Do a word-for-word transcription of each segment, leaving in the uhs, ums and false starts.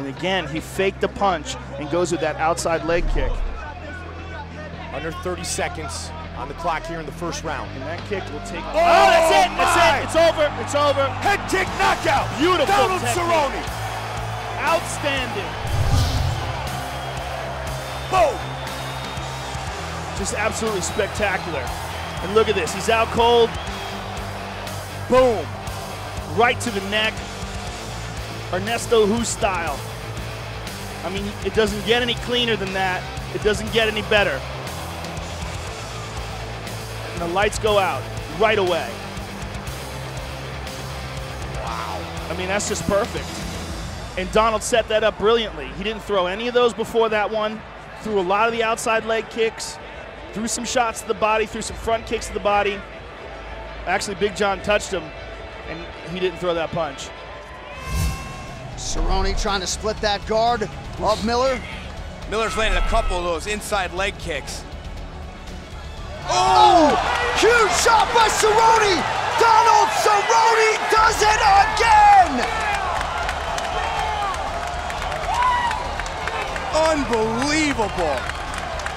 And again, he faked the punch and goes with that outside leg kick. Under thirty seconds on the clock here in the first round. And that kick will take... Oh, oh that's it! My. That's it! It's over! It's over! Head kick knockout! Beautiful Donald Cerrone! Outstanding! Boom! Just absolutely spectacular. And look at this. He's out cold. Boom! Right to the neck. Ernesto Hoost style. I mean, it doesn't get any cleaner than that. It doesn't get any better. And the lights go out right away. Wow. I mean, that's just perfect. And Donald set that up brilliantly. He didn't throw any of those before that one. Threw a lot of the outside leg kicks. Threw some shots to the body. Threw some front kicks to the body. Actually, Big John touched him, and he didn't throw that punch. Cerrone trying to split that guard of Miller. Miller's landed a couple of those inside leg kicks. Oh! Huge shot by Cerrone! Donald Cerrone does it again! Unbelievable!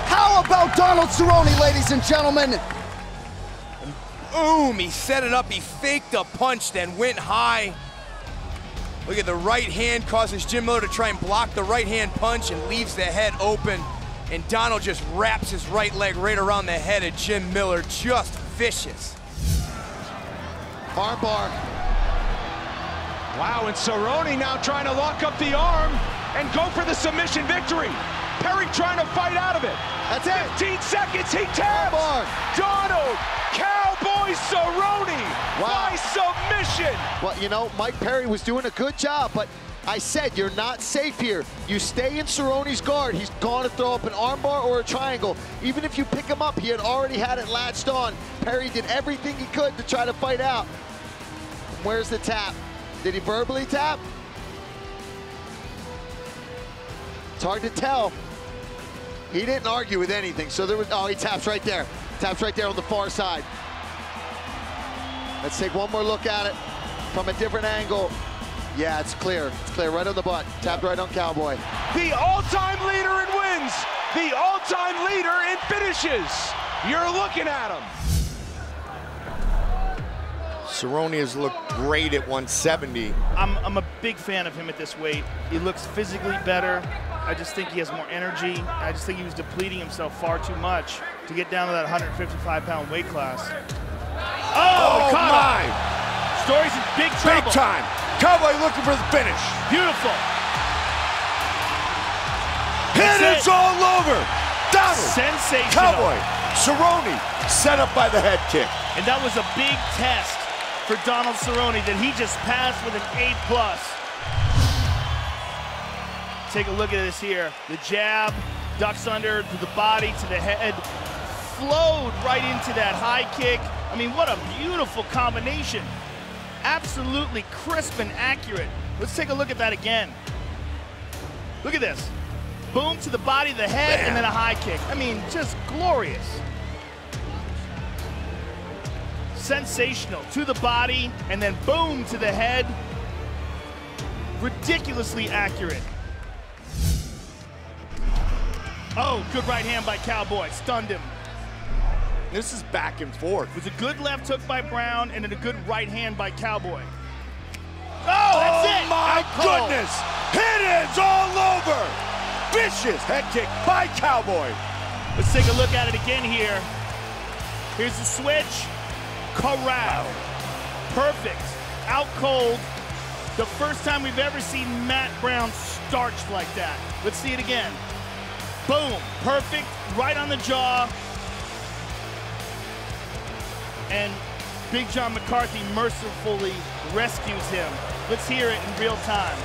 How about Donald Cerrone, ladies and gentlemen? And boom! He set it up, he faked a punch, then went high. Look at the right hand, causes Jim Miller to try and block the right hand punch and leaves the head open. And Donald just wraps his right leg right around the head of Jim Miller. Just vicious. Arm bar. Wow, and Cerrone now trying to lock up the arm and go for the submission victory. Perry trying to fight out of it. That's it. fifteen seconds, he taps. Donald Cowboy Cerrone. Wow. By submission. Well, you know, Mike Perry was doing a good job, but I said you're not safe here. You stay in Cerrone's guard. He's going to throw up an armbar or a triangle. Even if you pick him up, he had already had it latched on. Perry did everything he could to try to fight out. Where's the tap? Did he verbally tap? It's hard to tell. He didn't argue with anything, so there was, oh, he taps right there. Taps right there on the far side. Let's take one more look at it from a different angle. Yeah, it's clear. It's clear right on the butt. Tapped right on Cowboy. The all-time leader in wins. The all-time leader in finishes. You're looking at him. Cerrone has looked great at one seventy. I'm, I'm a big fan of him at this weight. He looks physically better. I just think he has more energy. I just think he was depleting himself far too much to get down to that one fifty-five pound weight class. Oh, oh my! Story's in big trouble. Big time. Cowboy looking for the finish. Beautiful. And it's all over. Donald. Sensational. Cowboy. Cerrone set up by the head kick. And that was a big test for Donald Cerrone that he just passed with an A plus. Take a look at this here. The jab ducks under to the body, to the head. Flowed right into that high kick. I mean, what a beautiful combination. Absolutely crisp and accurate. Let's take a look at that again. Look at this. Boom to the body, the head, man. And then a high kick. I mean, just glorious. Sensational. To the body, and then boom to the head. Ridiculously accurate. Oh, good right hand by Cowboy. Stunned him. This is back and forth. It was a good left hook by Brown and a good right hand by Cowboy. Oh, that's oh it! My goodness! It is all over! Vicious head kick by Cowboy. Let's take a look at it again here. Here's the switch. Corral. Perfect. Out cold. The first time we've ever seen Matt Brown starched like that. Let's see it again. Boom. Perfect. Right on the jaw. And Big John McCarthy mercifully rescues him. Let's hear it in real time.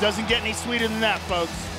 Doesn't get any sweeter than that, folks.